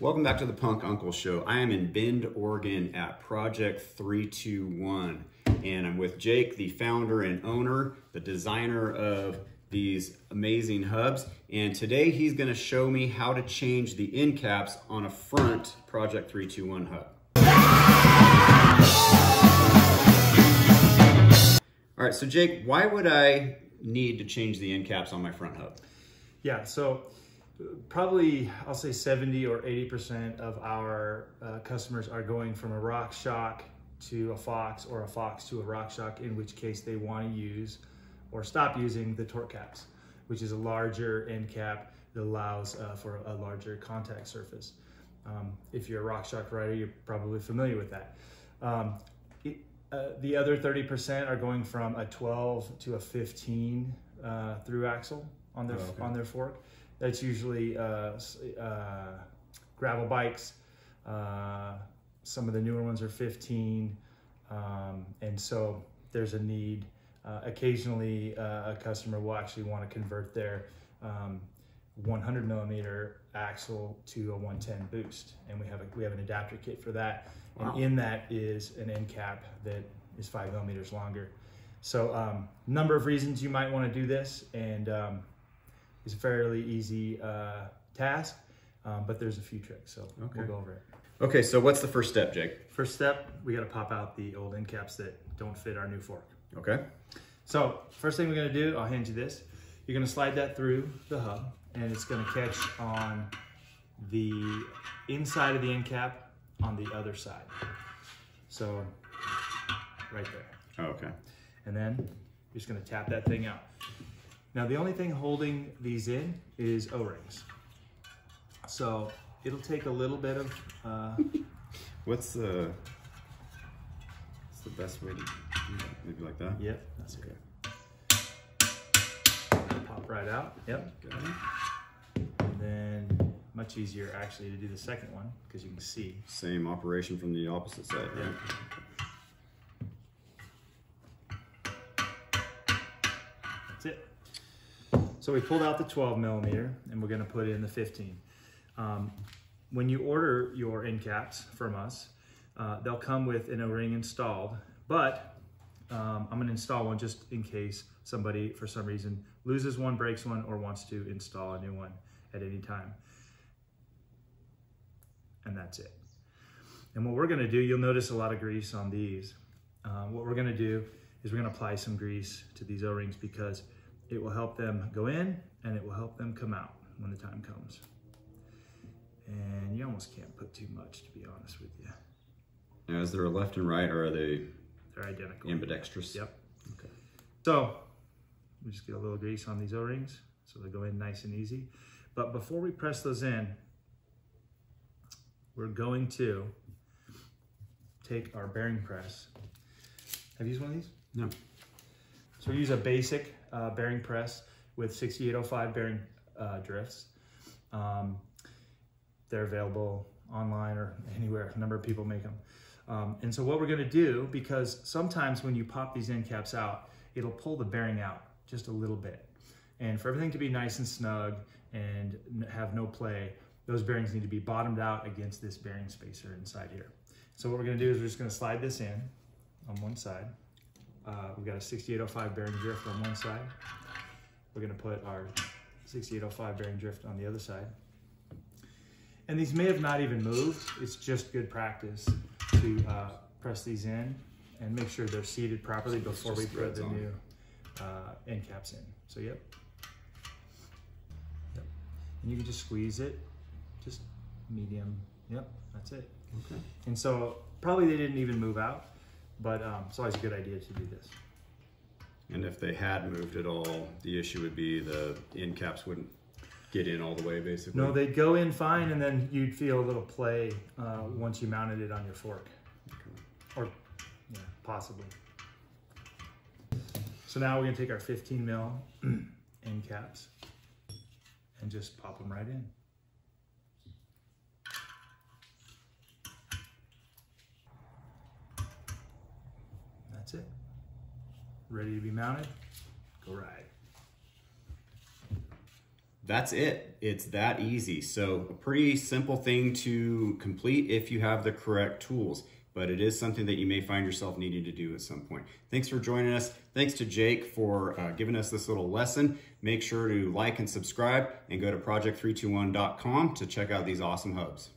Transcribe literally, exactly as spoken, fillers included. Welcome back to the Punk Uncle Show. I am in Bend, Oregon at Project three two one, and I'm with Jake, the founder and owner, the designer of these amazing hubs. And today he's going to show me how to change the end caps on a front Project three two one hub. All right, so Jake, why would I need to change the end caps on my front hub? Yeah, so probably I'll say seventy or eighty percent of our uh, customers are going from a RockShox to a Fox or a Fox to a RockShox, in which case they want to use or stop using the torque caps, which is a larger end cap that allows uh, for a larger contact surface. Um, if you're a RockShox rider, you're probably familiar with that. Um, it, uh, the other thirty percent are going from a twelve to a fifteen uh, through axle on their, oh, okay. on their fork. That's usually uh, uh, gravel bikes. Uh, some of the newer ones are fifteen. Um, and so there's a need. Uh, occasionally uh, a customer will actually want to convert their um, one hundred millimeter axle to a one ten boost. And we have, a, we have an adapter kit for that. Wow. And in that is an end cap that is five millimeters longer. So um, number of reasons you might want to do this. And um, it's a fairly easy uh, task, um, but there's a few tricks, so okay. we'll go over it. Okay, so what's the first step, Jake? First step, we gotta pop out the old end caps that don't fit our new fork. Okay. So first thing we're gonna do, I'll hand you this. You're gonna slide that through the hub, and it's gonna catch on the inside of the end cap on the other side. So right there. Okay. And then you're just gonna tap that thing out. Now, the only thing holding these in is O-rings. So it'll take a little bit of... Uh, what's, the, what's the best way to do that? Maybe like that? Yep, that's okay. Good. Pop right out. Yep. Good. And then much easier actually to do the second one because you can see. Same operation from the opposite side, right? Yep. That's it. So we pulled out the twelve millimeter and we're gonna put in the fifteen. Um, when you order your end caps from us, uh, they'll come with an O-ring installed, but um, I'm gonna install one just in case somebody for some reason loses one, breaks one, or wants to install a new one at any time. And that's it. And what we're gonna do, you'll notice a lot of grease on these. Uh, what we're gonna do is we're gonna apply some grease to these O-rings because it will help them go in and it will help them come out when the time comes. And you almost can't put too much, to be honest with you. Now, is there a left and right, or are they? They're identical. Ambidextrous? Yep. Okay. So we just get a little grease on these O-rings so they go in nice and easy. But before we press those in, we're going to take our bearing press. Have you used one of these? No. So we use a basic Uh, bearing press with sixty-eight oh five bearing uh, drifts. Um, they're available online or anywhere. A number of people make them. Um, and so what we're going to do, because sometimes when you pop these end caps out, it'll pull the bearing out just a little bit. And for everything to be nice and snug and have no play, those bearings need to be bottomed out against this bearing spacer inside here. So what we're going to do is we're just going to slide this in on one side. Uh, we've got a sixty-eight oh five bearing drift on one side. We're gonna put our sixty-eight oh five bearing drift on the other side. And these may have not even moved. It's just good practice to uh, press these in and make sure they're seated properly before we put the new uh, end caps in. So yep. yep. And you can just squeeze it, just medium. Yep, that's it. Okay. And so probably they didn't even move out. But um, it's always a good idea to do this. And if they had moved at all, the issue would be the end caps wouldn't get in all the way, basically. No, they'd go in fine, and then you'd feel a little play uh, once you mounted it on your fork, okay. or yeah, possibly. So now we're gonna take our fifteen mil end caps and just pop them right in. That's it. Ready to be mounted? Go ride. that's it. It's that easy. So a pretty simple thing to complete if you have the correct tools, but it is something that you may find yourself needing to do at some point. Thanks for joining us. Thanks to Jake for uh, giving us this little lesson. Make sure to like and subscribe and go to project three two one dot com to check out these awesome hubs.